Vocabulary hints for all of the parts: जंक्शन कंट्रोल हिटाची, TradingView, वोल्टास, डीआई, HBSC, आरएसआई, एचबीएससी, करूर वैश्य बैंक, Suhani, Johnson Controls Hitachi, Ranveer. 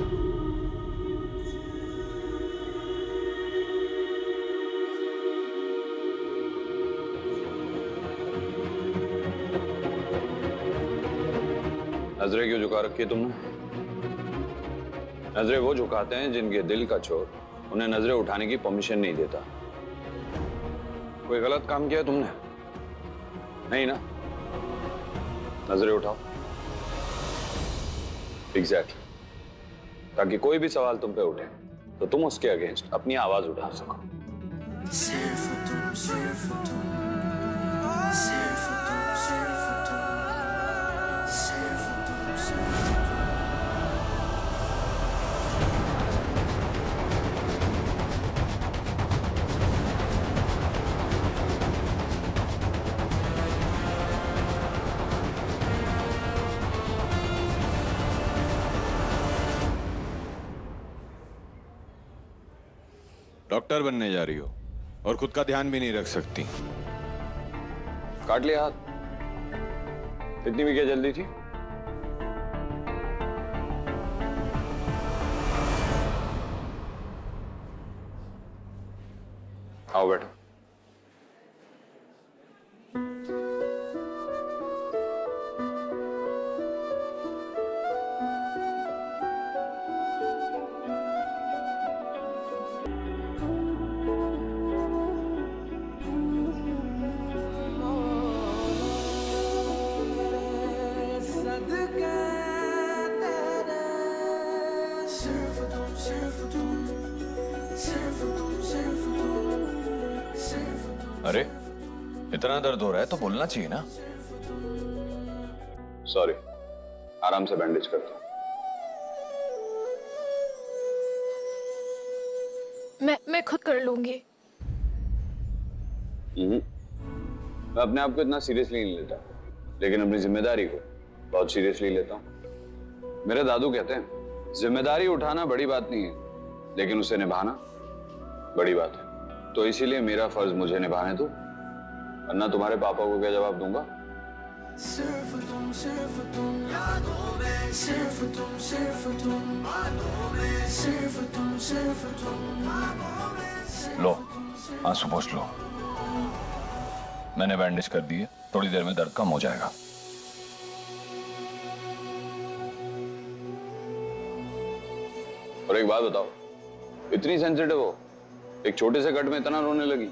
नजरे क्यों झुका रखी है तुमने? नजरे वो झुकाते हैं जिनके दिल का चोर उन्हें नजरें उठाने की परमिशन नहीं देता। कोई गलत काम किया तुमने? नहीं ना? नजरें उठाओ। एग्जैक्टली, ताकि कोई भी सवाल तुम पे उठे तो तुम उसके अगेंस्ट अपनी आवाज उठा सको। डॉक्टर बनने जा रही हो और खुद का ध्यान भी नहीं रख सकती। काट लिया हाथ, इतनी भी क्या जल्दी थी? आओ बैठो। अरे इतना दर्द हो रहा है तो बोलना चाहिए ना। सॉरी, आराम से बैंडेज करता हूं। मैं खुद कर लूंगी। मैं अपने आप को इतना सीरियसली नहीं लेता, लेकिन अपनी जिम्मेदारी को बहुत सीरियसली लेता हूँ। मेरे दादू कहते हैं जिम्मेदारी उठाना बड़ी बात नहीं है, लेकिन उसे निभाना बड़ी बात है। तो इसीलिए मेरा फर्ज मुझे निभाने दो, वरना तुम्हारे पापा को क्या जवाब दूंगा। लो आंसू पोंछ लो। मैंने बैंडेज कर दी है, थोड़ी देर में दर्द कम हो जाएगा। और एक बात बताओ, इतनी सेंसिटिव हो, एक छोटे से कट में इतना रोने लगी?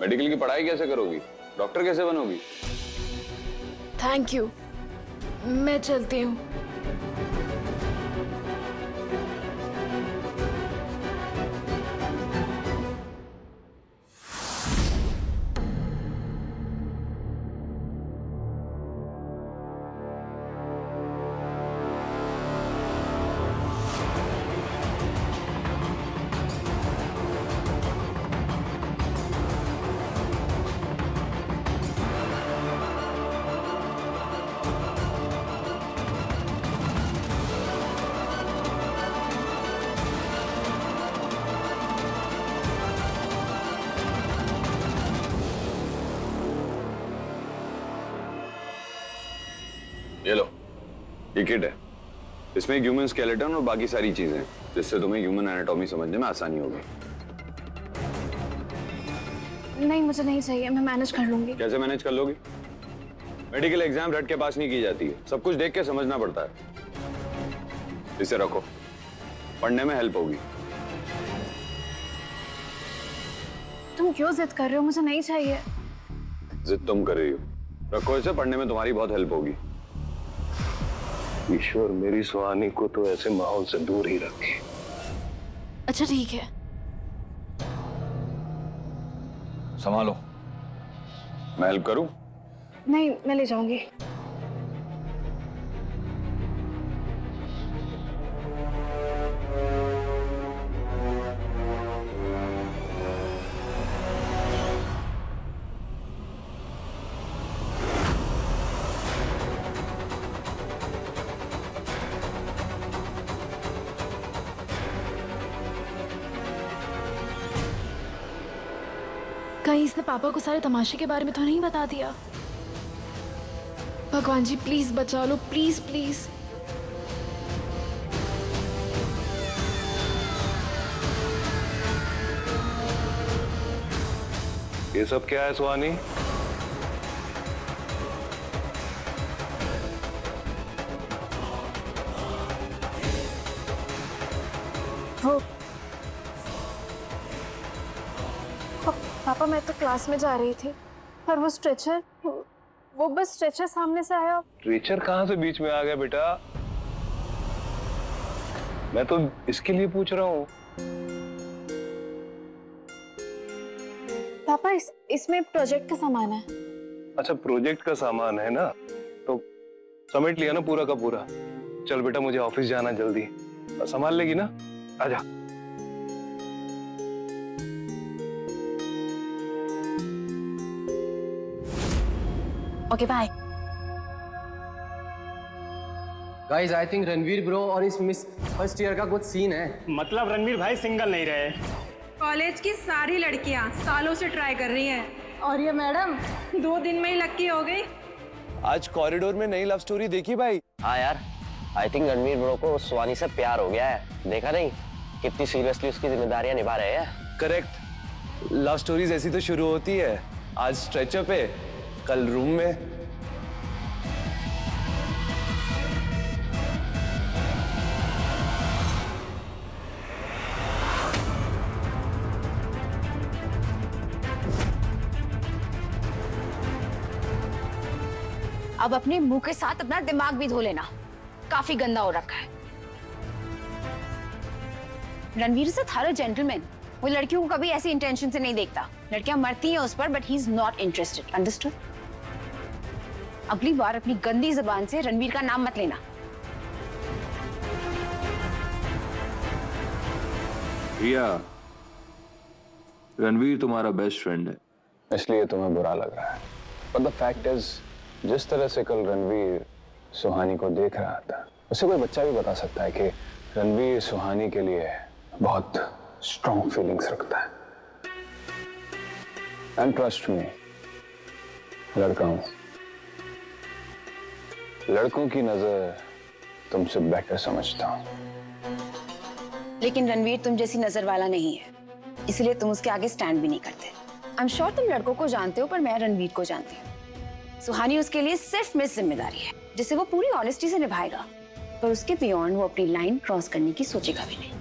मेडिकल की पढ़ाई कैसे करोगी? डॉक्टर कैसे बनोगी? थैंक यू, मैं चलती हूँ। ये लो, ये किट है। इसमें ह्यूमन स्केलेटन और बाकी सारी चीजें हैं, जिससे तुम्हें ह्यूमन एनाटॉमी समझने में आसानी होगी। नहीं, मुझे नहीं चाहिए, मैं मैनेज कर लूंगी। कैसे मैनेज कर लोगी? मेडिकल एग्जाम रट के पास नहीं की जाती है, सब कुछ देख के समझना पड़ता है। इसे रखो, पढ़ने में हेल्प होगी। तुम क्यों जिद कर रहे हो? मुझे नहीं चाहिए। जिद तुम कर रही हो। रखो इसे, पढ़ने में तुम्हारी बहुत हेल्प होगी। ईश्वर मेरी सुहानी को तो ऐसे माहौल से दूर ही रखे। अच्छा ठीक है, संभालो। मैं हेल्प करूं? नहीं, मैं ले जाऊंगी। इसने पापा को सारे तमाशे के बारे में तो नहीं बता दिया? भगवान जी प्लीज बचा लो, प्लीज प्लीज। ये सब क्या है सुहानी? पापा मैं तो क्लास में जा रही थी पर वो स्ट्रेचर, वो बस स्ट्रेचर सामने से आया। स्ट्रेचर कहाँ से बीच में आ गया बेटा? मैं तो इसके लिए पूछ रहा हूँ। पापा इसमें प्रोजेक्ट का सामान है। अच्छा प्रोजेक्ट का सामान है ना, तो समेट लिया ना पूरा का पूरा? चल बेटा मुझे ऑफिस जाना, जल्दी संभाल लेगी ना? आजा। Okay bye. Guys I think Ranveer bro और इस मिस फर्स्ट ईयर का कुछ सीन है। मतलब रणवीर भाई सिंगल नहीं रहे। कॉलेज की सारी लड़कियां सालों से ट्राई कर रही हैं और ये मैडम 2 दिन में ही लकी हो गई। आज कॉरिडोर में नई लव स्टोरी देखी भाई। हाँ यार आई थिंक रणवीर ब्रो को सुहानी से प्यार हो गया है। देखा नहीं कितनी सीरियसली उसकी जिम्मेदारियां निभा रहे हैं। करेक्ट, लव स्टोरीज ऐसी तो शुरू होती है। आज स्ट्रेचर पे, कल रूम में। अब अपने मुंह के साथ अपना दिमाग भी धो लेना, काफी गंदा हो रखा है। Ranveer is a thorough gentleman. वो लड़कियों को कभी ऐसी इंटेंशन से नहीं देखता। लड़कियां मरती हैं उस पर, but he is not interested. Understood? अगली बार अपनी गंदी जुबान से रणवीर का नाम मत लेना। रिया, रणवीर तुम्हारा बेस्ट फ्रेंड है, इसलिए तुम्हें बुरा लग रहा है। बट द फैक्ट इज, जिस तरह से कल रणवीर सुहानी को देख रहा था, उसे कोई बच्चा भी बता सकता है कि रणवीर सुहानी के लिए बहुत स्ट्रॉन्ग फीलिंग्स रखता है। एंड ट्रस्ट मी, लड़कों की नजर तुमसे बेटर समझता हूं। लेकिन रणवीर तुम जैसी नजर वाला नहीं है, इसलिए तुम उसके आगे स्टैंड भी नहीं करते। आई एम श्योर तुम लड़कों को जानते हो, पर मैं रणवीर को जानती हूँ। सुहानी उसके लिए सिर्फ मेरी जिम्मेदारी है, जिसे वो पूरी ऑनेस्टी से निभाएगा, पर उसके बियॉन्ड वो अपनी लाइन क्रॉस करने की सोचेगा भी नहीं।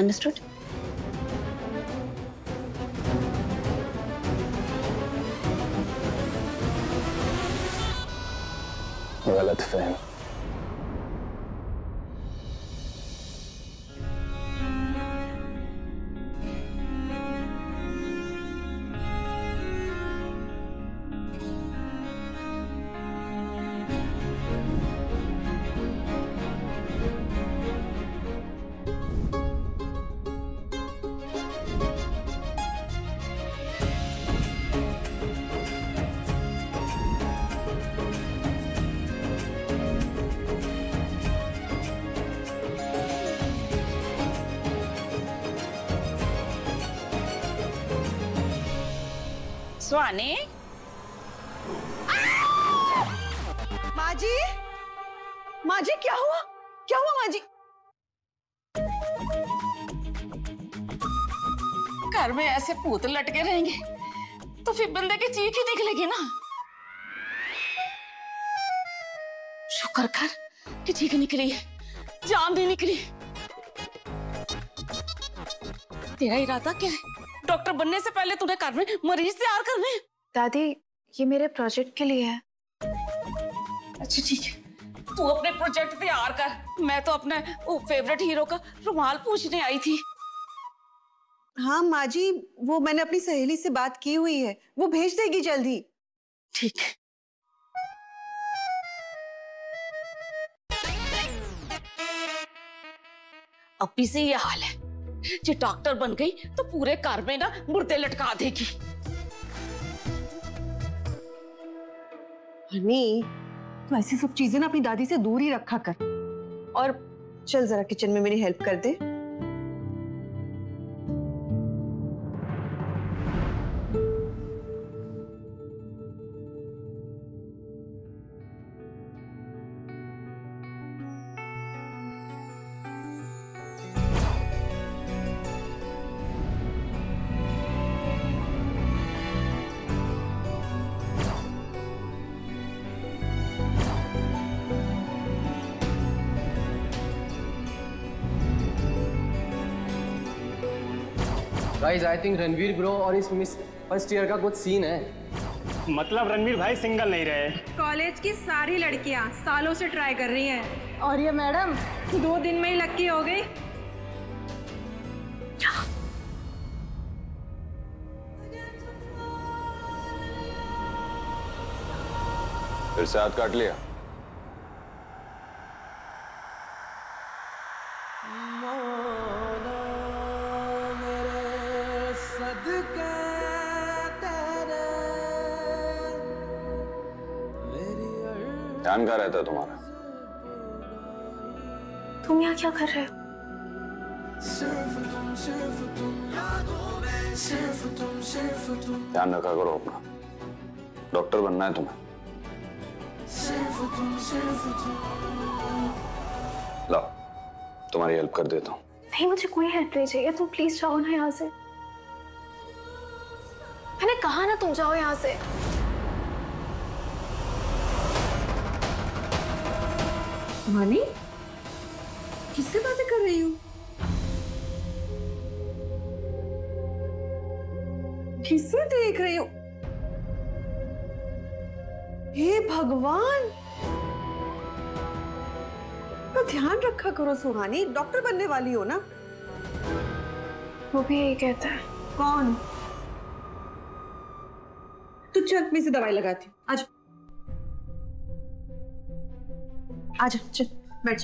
अंडरस्टूड? गलत फहम। सुहानी माजी, माजी क्या हुआ? क्या हुआ माजी? घर में ऐसे भूत लटके रहेंगे तो फिर बंदे की चीख ही निकलेगी ना। शुक्र कर कि चीख निकली है, जान नहीं निकली। तेरा इरादा क्या है? डॉक्टर बनने से पहले तूने घर में मरीज तैयार करने? दादी ये मेरे प्रोजेक्ट के लिए है। अच्छा ठीक है, तू अपने प्रोजेक्ट तैयार कर। मैं तो अपने फेवरेट हीरो का रुमाल पूछने आई थी। हाँ माँ जी, वो मैंने अपनी सहेली से बात की हुई है, वो भेज देगी जल्दी। ठीक है। अभी से ये हाल है, जो डॉक्टर बन गई तो पूरे घर में ना मुर्दे लटका देगी। हनी, तू ऐसी सब चीजें ना अपनी दादी से दूर ही रखा कर, और चल जरा किचन में मेरी हेल्प कर दे। Guys I think Ranveer bro और इस मिस फर्स्ट ईयर का कुछ सीन है। मतलब रणवीर भाई सिंगल नहीं रहे। कॉलेज की सारी लड़कियां सालों से ट्राई कर रही हैं और ये मैडम 2 दिन में ही लकी हो गई। फिर से हाथ काट लिया। ध्यान कहाँ रहता है तुम्हारा? तुम यहाँ क्या कर रहे हो? ध्यान रखा करो अपना। डॉक्टर बनना है तुम्हें। लाओ तुम्हारी हेल्प कर देता हूँ। नहीं मुझे कोई हेल्प नहीं चाहिए, तुम प्लीज जाओ ना यहाँ से। मैंने कहा ना तुम जाओ यहाँ से। सुहानी किससे बातें कर रही हूँ? किससे देख रही हूँ? हे भगवान, तो ध्यान रखा करो सुहानी, डॉक्टर बनने वाली हो ना। वो भी यही कहता है। कौन? तू चल मैं इसे दवाई लगाती हूँ। आज आजा चल बैठ।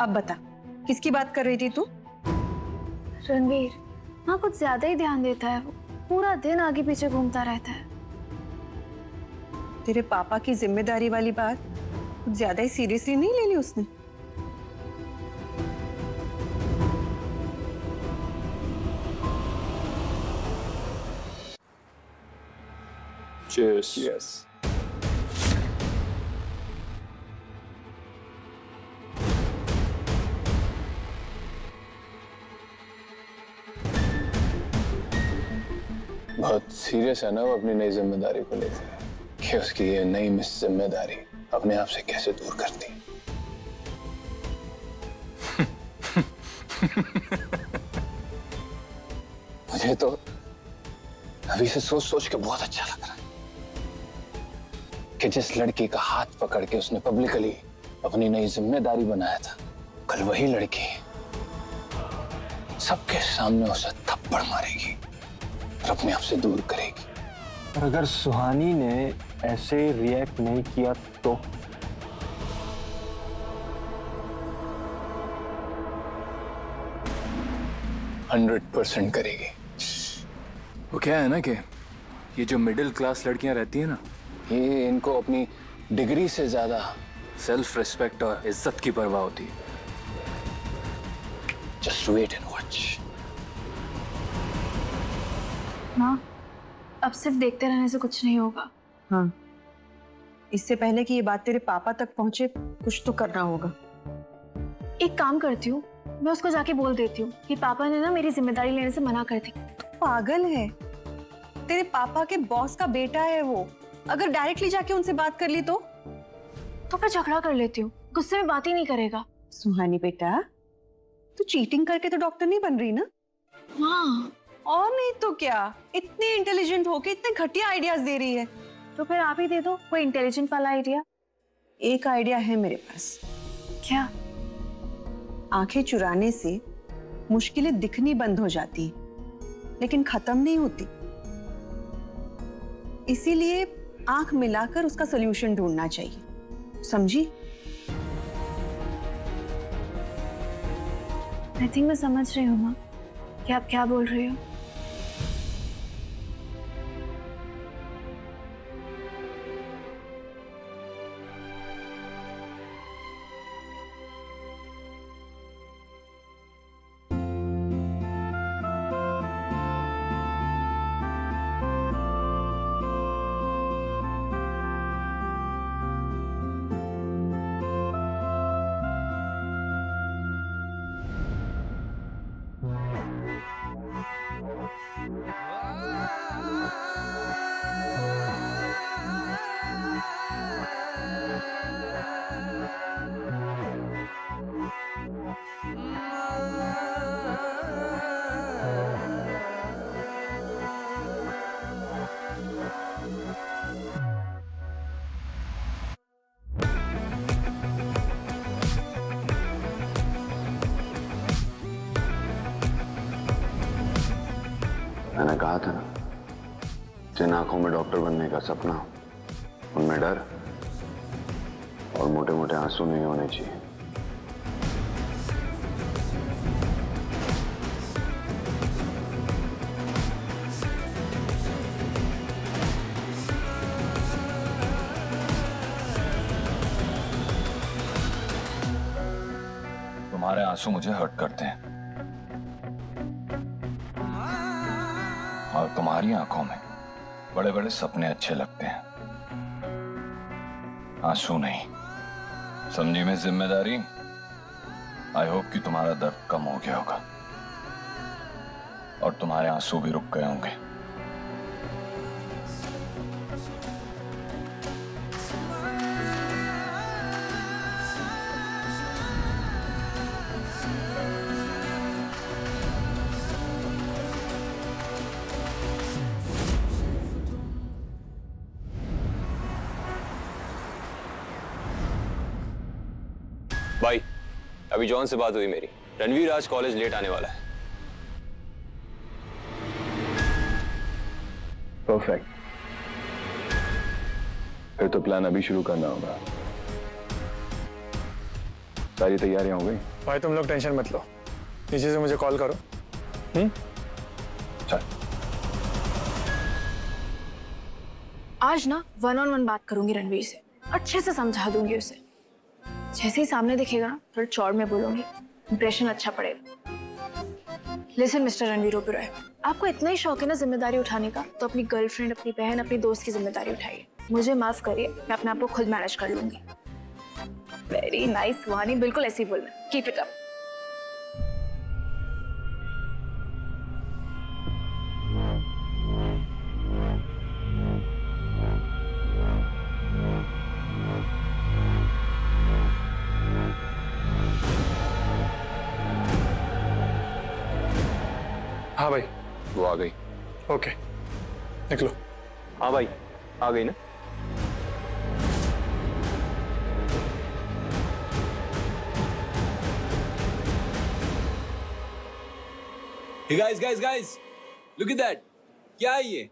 अब बता किसकी बात कर रही थी तू? रणवीर माँ कुछ ज्यादा ही ध्यान देता है, वो पूरा दिन आगे पीछे घूमता रहता है। तेरे पापा की जिम्मेदारी वाली बात कुछ ज्यादा ही सीरियसली नहीं ले ली उसने? Cheers. Yes. बहुत सीरियस है ना वो अपनी नई जिम्मेदारी को लेकर कि उसकी ये नई मिस जिम्मेदारी अपने आप से कैसे दूर करती। मुझे तो अभी से सोच सोच के बहुत अच्छा लग रहा है कि जिस लड़की का हाथ पकड़ के उसने पब्लिकली अपनी नई जिम्मेदारी बनाया था, कल वही लड़की सबके सामने उसे थप्पड़ मारेगी और अपने आप से दूर करेगी। और अगर सुहानी ने ऐसे रिएक्ट नहीं किया तो? हंड्रेड % करेगी। वो क्या है ना कि ये जो मिडिल क्लास लड़कियां रहती है ना, ये इनको अपनी डिग्री से ज्यादा सेल्फ रिस्पेक्ट और इज्जत की परवाह होती है। Just wait and watch. माँ अब सिर्फ देखते रहने से कुछ नहीं होगा। हाँ, इससे पहले कि ये बात तेरे पापा तक पहुंचे कुछ तो करना होगा। एक काम करती हूँ, मैं उसको जाके बोल देती हूँ कि पापा ने ना मेरी जिम्मेदारी लेने से मना कर दी। तू पागल है, तेरे पापा के बॉस का बेटा है वो। अगर डायरेक्टली जाके उनसे बात कर ली तो मैं झगड़ा कर लेती हूँ, गुस्से में बात ही नहीं करेगा। सुहानी बेटा तू चीटिंग करके तो डॉक्टर नहीं बन रही ना? हाँ। और नहीं तो क्या, इतनी इंटेलिजेंट होके इतने घटिया आइडियाज दे रही है। तो फिर आप ही दे दो कोई इंटेलिजेंट वाला आइडिया। एक आइडिया है मेरे पास। क्या? आंखें चुराने से मुश्किलें दिखनी बंद हो जाती लेकिन खत्म नहीं होती, इसीलिए आंख मिलाकर उसका सलूशन ढूंढना चाहिए, समझी? आई थिंक मैं समझ रही हूँ माँ कि आप क्या बोल रही हो। कहा था ना, जिन आंखों में डॉक्टर बनने का सपना, उनमें डर और मोटे मोटे आंसू नहीं होने चाहिए। तुम्हारे आंसू मुझे हर्ट करते हैं और तुम्हारी आंखों में बड़े बड़े सपने अच्छे लगते हैं, आंसू नहीं। समझी में जिम्मेदारी। आई होप कि तुम्हारा दर्द कम हो गया होगा और तुम्हारे आंसू भी रुक गए होंगे। भाई, अभी जॉन से बात हुई मेरी। रणवीर आज कॉलेज लेट आने वाला है। परफेक्ट। फिर तो प्लान अभी शुरू करना होगा। सारी तैयारियां हो गई? भाई तुम लोग टेंशन मत लो, नीचे से मुझे कॉल करो। चल। आज ना 1-on-1 बात करूंगी रणवीर से, अच्छे से समझा दूंगी उसे। जैसे ही सामने दिखेगा ना थोड़ा चौड़ में बोलूंगी, इंप्रेशन अच्छा पड़ेगा। लिसन मिस्टर रणवीर ओबेरॉय, आपको इतना ही शौक है ना जिम्मेदारी उठाने का, तो अपनी गर्लफ्रेंड, अपनी बहन, अपनी दोस्त की जिम्मेदारी उठाइए। मुझे माफ करिए, मैं अपने आप को खुद मैनेज कर लूंगी। वेरी नाइस सुहानी, बिल्कुल ऐसे ही बोलना। Keep it up. हाँ भाई, वो आ गई। ओके, निकलो। हाँ भाई, आ गई ना। Hey guys, guys, look at that! क्या है ये?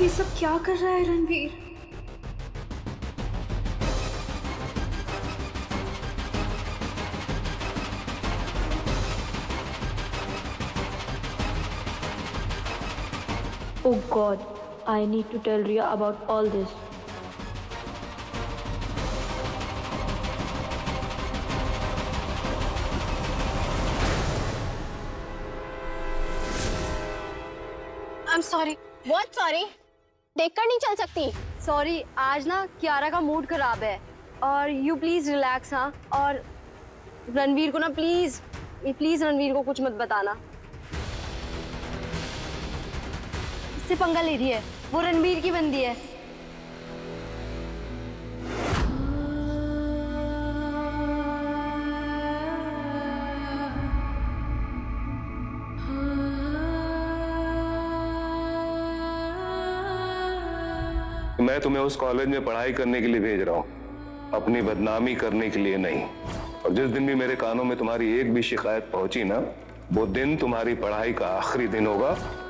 ये सब क्या कर रहा है Ranveer? Oh God, I need to tell Riya about all this. I'm sorry. What sorry? देखकर नहीं चल सकती। सॉरी, आज ना कियारा का मूड खराब है और यू प्लीज रिलैक्स। हाँ, और रणवीर को ना प्लीज रणवीर को कुछ मत बताना, इससे पंगा ले रही है। वो रणवीर की बंदी है। मैं तुम्हें उस कॉलेज में पढ़ाई करने के लिए भेज रहा हूँ, अपनी बदनामी करने के लिए नहीं। और जिस दिन भी मेरे कानों में तुम्हारी एक भी शिकायत पहुंची ना, वो दिन तुम्हारी पढ़ाई का आखिरी दिन होगा।